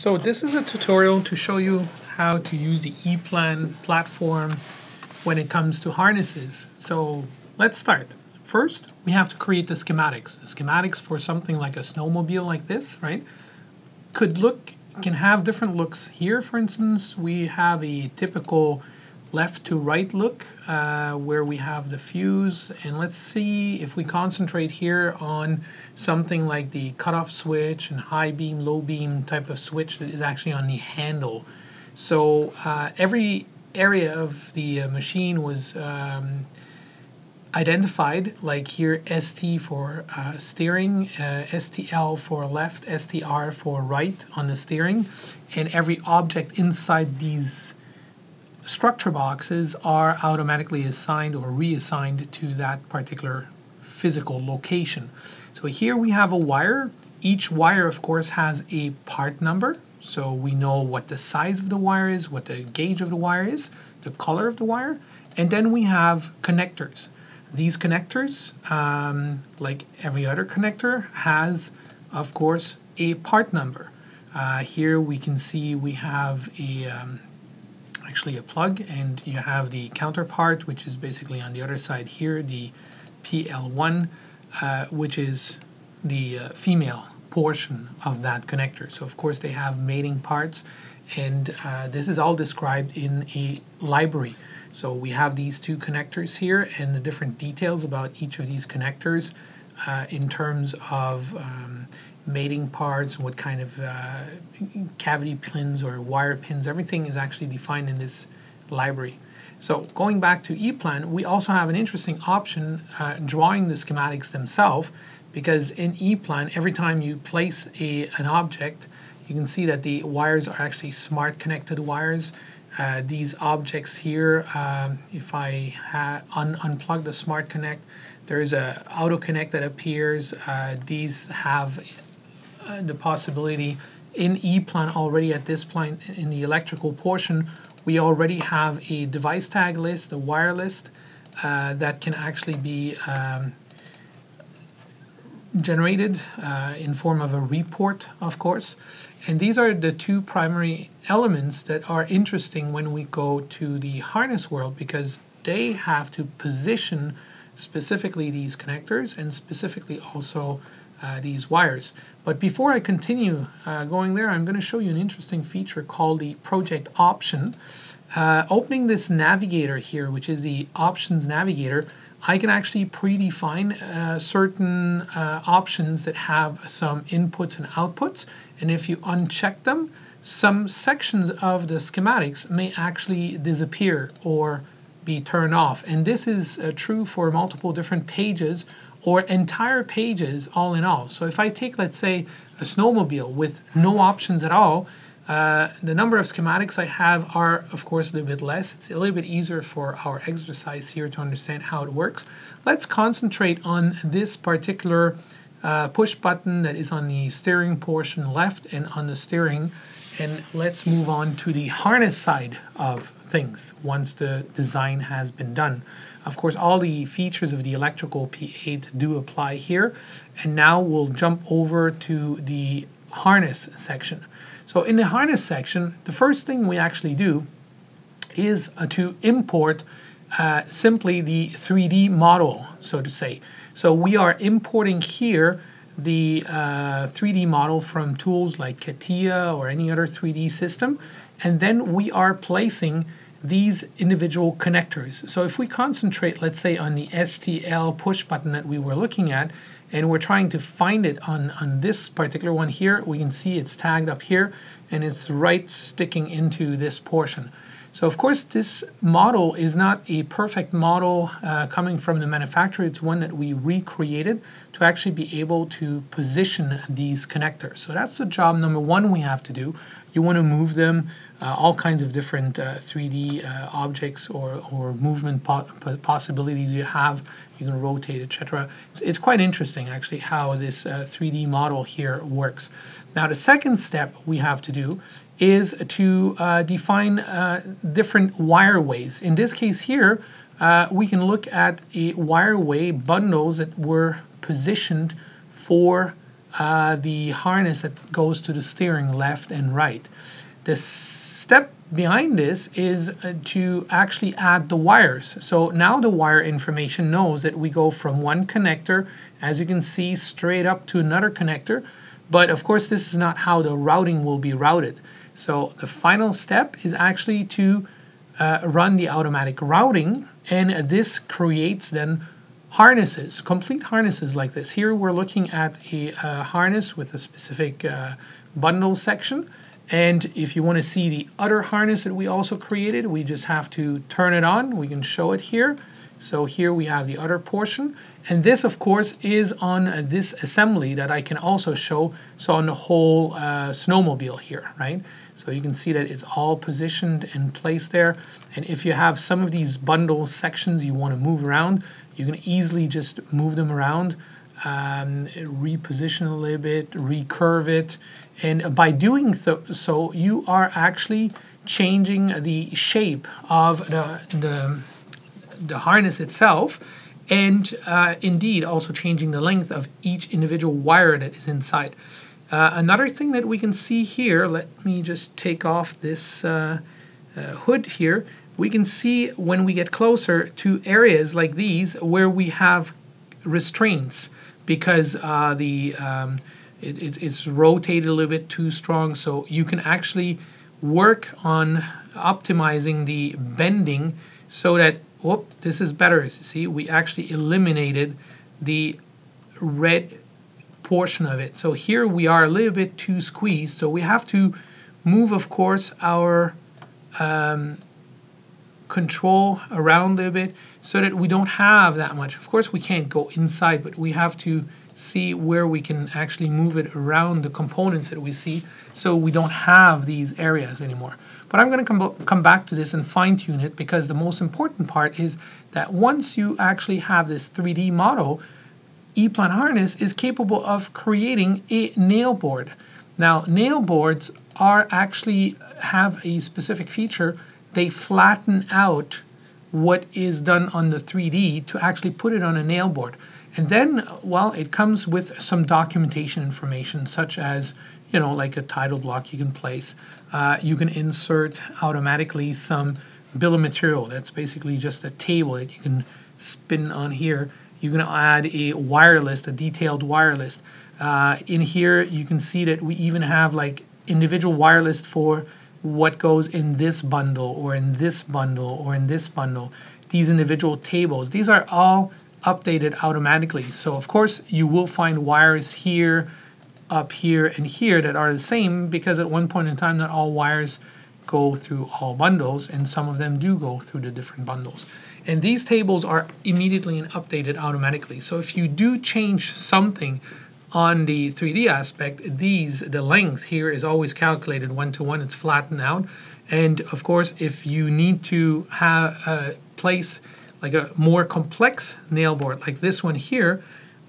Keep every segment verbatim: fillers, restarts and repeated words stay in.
So this is a tutorial to show you how to use the EPLAN platform when it comes to harnesses. So let's start. First, we have to create the schematics. The schematics for something like a snowmobile like this, right, could look, can have different looks. Here, for instance, we have a typical left to right look uh, where we have the fuse, and let's see if we concentrate here on something like the cutoff switch and high beam, low beam type of switch that is actually on the handle. So uh, every area of the uh, machine was um, identified, like here S T for uh, steering, uh, S T L for left, S T R for right on the steering, and every object inside these structure boxes are automatically assigned or reassigned to that particular physical location. So here we have a wire. Each wire, of course, has a part number, so we know what the size of the wire is, what the gauge of the wire is, the color of the wire, and then we have connectors. These connectors, um, like every other connector, has, of course, a part number. Uh, here we can see we have a um, actually a plug, and you have the counterpart, which is basically on the other side here, the P L one, uh, which is the uh, female portion of that connector. So of course they have mating parts, and uh, this is all described in a library. So we have these two connectors here and the different details about each of these connectors uh, in terms of um, mating parts, what kind of uh, cavity pins or wire pins, everything is actually defined in this library. So going back to EPLAN, we also have an interesting option uh, drawing the schematics themselves, because in EPLAN, every time you place a, an object, you can see that the wires are actually smart connected wires. Uh, these objects here, um, if I un unplug the smart connect, there is a auto connect that appears. Uh, these have the possibility in EPLAN already at this point in the electrical portion, we already have a device tag list, the wire list, uh, that can actually be um, generated uh, in form of a report, of course. And these are the two primary elements that are interesting when we go to the harness world, because they have to position specifically these connectors and specifically also Uh, these wires. But before I continue uh, going there, I'm going to show you an interesting feature called the project option. Uh, opening this navigator here, which is the options navigator, I can actually predefine uh, certain uh, options that have some inputs and outputs, and if you uncheck them, some sections of the schematics may actually disappear or be turned off. And this is uh, true for multiple different pages or entire pages all in all. So if I take, let's say, a snowmobile with no options at all, uh, the number of schematics I have are, of course, a little bit less. It's a little bit easier for our exercise here to understand how it works. Let's concentrate on this particular uh, push button that is on the steering portion left and on the steering, and let's move on to the harness side of things once the design has been done. Of course, all the features of the electrical P eight do apply here, and now we'll jump over to the harness section. So in the harness section, the first thing we actually do is uh, to import uh, simply the three D model, so to say. So we are importing here the uh, three D model from tools like Catia or any other three D system, and then we are placing these individual connectors. So if we concentrate, let's say, on the S T L push button that we were looking at, and we're trying to find it on, on this particular one here, we can see it's tagged up here, and it's right sticking into this portion. So of course this model is not a perfect model uh, coming from the manufacturer. It's one that we recreated to actually be able to position these connectors. So that's the job number one we have to do. You want to move them, uh, all kinds of different uh, three D uh, objects or, or movement po possibilities you have. You can rotate, et cetera. It's, it's quite interesting actually how this uh, three D model here works. Now the second step we have to do is to uh, define uh, different wireways. In this case here, uh, we can look at a wireway bundles that were positioned for uh, the harness that goes to the steering left and right. The step behind this is uh, to actually add the wires. So now the wire information knows that we go from one connector, as you can see, straight up to another connector. But of course, this is not how the routing will be routed. So the final step is actually to uh, run the automatic routing, and this creates then harnesses, complete harnesses like this. Here we're looking at a uh, harness with a specific uh, bundle section. And if you want to see the other harness that we also created, we just have to turn it on. We can show it here. So here we have the other portion. And this, of course, is on this assembly that I can also show. So on the whole uh, snowmobile here, right? So you can see that it's all positioned and placed there. And if you have some of these bundle sections you want to move around, you can easily just move them around. Um, reposition a little bit, recurve it, and by doing so, you are actually changing the shape of the, the, the harness itself, and uh, indeed also changing the length of each individual wire that is inside. Uh, another thing that we can see here, let me just take off this uh, uh, hood here, we can see when we get closer to areas like these where we have restraints, because uh, the um, it, it, it's rotated a little bit too strong, so you can actually work on optimizing the bending so that, whoop, this is better. As you see, we actually eliminated the red portion of it. So here we are a little bit too squeezed, so we have to move, of course, our um, control around a little bit so that we don't have that much. Of course, we can't go inside, but we have to see where we can actually move it around the components that we see so we don't have these areas anymore. But I'm going to come, come back to this and fine-tune it, because the most important part is that once you actually have this three D model, EPLAN Harness is capable of creating a nail board. Now, nail boards are actually have a specific feature. They flatten out what is done on the three D to actually put it on a nail board. And then, well, it comes with some documentation information, such as, you know, like a title block you can place. Uh, you can insert automatically some bill of material. That's basically just a table that you can spin on here. You can add a wire list, a detailed wire list. Uh, in here, you can see that we even have like individual wire list for what goes in this bundle, or in this bundle, or in this bundle, these individual tables. These are all updated automatically. So of course, you will find wires here, up here, and here that are the same, because at one point in time, not all wires go through all bundles, and some of them do go through the different bundles. And these tables are immediately and updated automatically. So if you do change something on the three D aspect, these the length here is always calculated one to one. It's flattened out. And of course, if you need to have uh, place like a more complex nail board like this one here,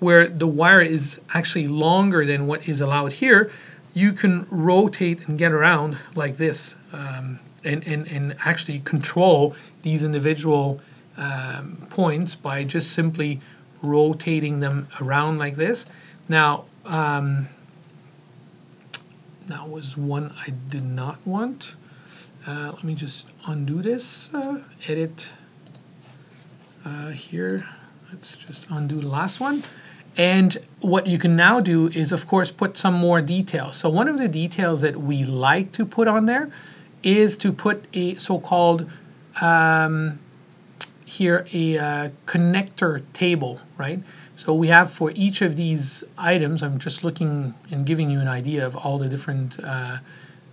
where the wire is actually longer than what is allowed here, you can rotate and get around like this, um, and, and, and actually control these individual um, points by just simply rotating them around like this. Now, um, that was one I did not want. Uh, let me just undo this, uh, edit uh, here. Let's just undo the last one. And what you can now do is, of course, put some more details. So one of the details that we like to put on there is to put a so-called, um, here, a uh, connector table, right? So we have for each of these items, I'm just looking and giving you an idea of all the different uh,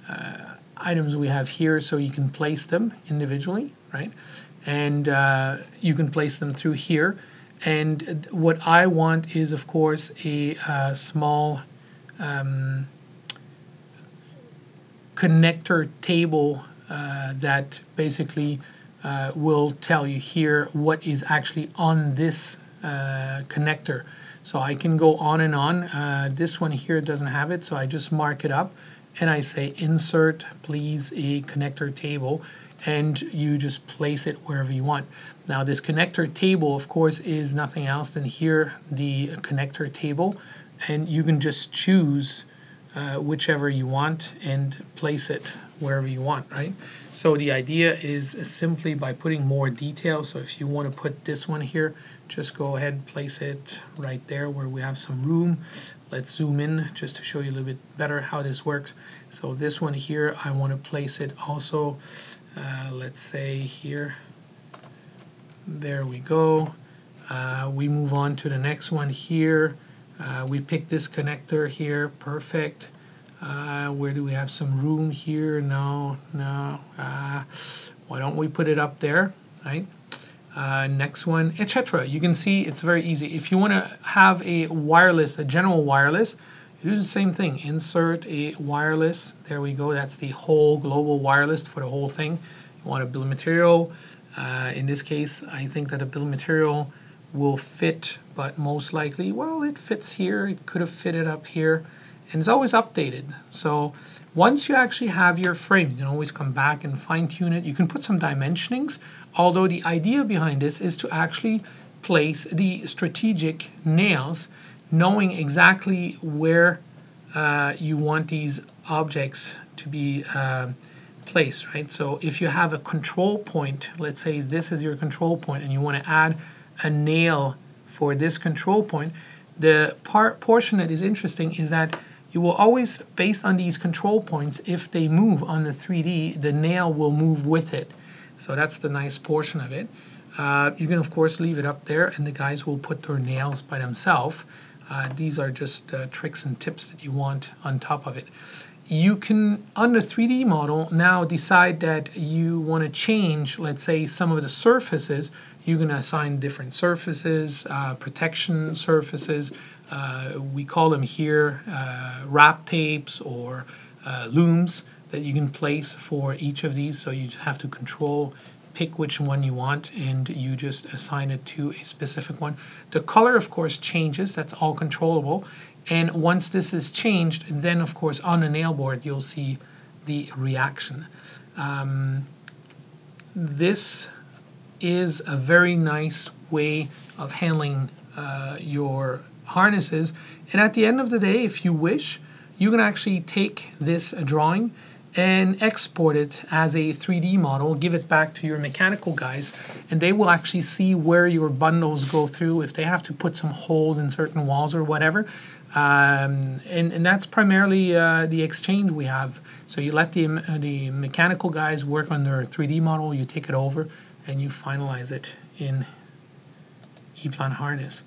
uh, items we have here, so you can place them individually, right? And uh, you can place them through here. And what I want is, of course, a uh, small um, connector table uh, that basically uh, will tell you here what is actually on this Uh, connector. So I can go on and on. Uh, this one here doesn't have it, so I just mark it up and I say insert please a connector table, and you just place it wherever you want. Now this connector table, of course, is nothing else than here the connector table and you can just choose uh, whichever you want and place it wherever you want, right? So the idea is simply by putting more detail. So if you want to put this one here, just go ahead and place it right there where we have some room. Let's zoom in just to show you a little bit better how this works. So this one here, I want to place it also, uh, let's say here. There we go. Uh, we move on to the next one here. Uh, we pick this connector here, perfect. Uh, where do we have some room here? No, no. Uh, why don't we put it up there, right? Uh, next one, et cetera. You can see it's very easy. If you want to have a wireless, a general wireless, you do the same thing. Insert a wireless. There we go. That's the whole global wireless for the whole thing. You want to build material. Uh, in this case, I think that a build material will fit, but most likely, well, it fits here. It could have fitted up here. And it's always updated. So once you actually have your frame, you can always come back and fine-tune it. You can put some dimensionings, although the idea behind this is to actually place the strategic nails, knowing exactly where uh, you want these objects to be uh, placed, right? So if you have a control point, let's say this is your control point, and you want to add a nail for this control point, the part portion that is interesting is that you will always, based on these control points, if they move on the three D, the nail will move with it. So that's the nice portion of it. Uh, you can, of course, leave it up there, and the guys will put their nails by themselves. Uh, these are just uh, tricks and tips that you want on top of it. You can, on the three D model, now decide that you want to change, let's say, some of the surfaces. You can assign different surfaces, uh, protection surfaces. Uh, we call them here uh, wrap tapes or uh, looms that you can place for each of these. So you just have to control, pick which one you want, and you just assign it to a specific one. The color, of course, changes. That's all controllable. And once this is changed, then, of course, on the nail board, you'll see the reaction. Um, this is a very nice way of handling uh, your harnesses. And at the end of the day, if you wish, you can actually take this drawing and export it as a three D model, give it back to your mechanical guys, and they will actually see where your bundles go through, if they have to put some holes in certain walls or whatever. Um, and, and that's primarily uh, the exchange we have. So you let the, uh, the mechanical guys work on their three D model, you take it over, and you finalize it in EPLAN Harness.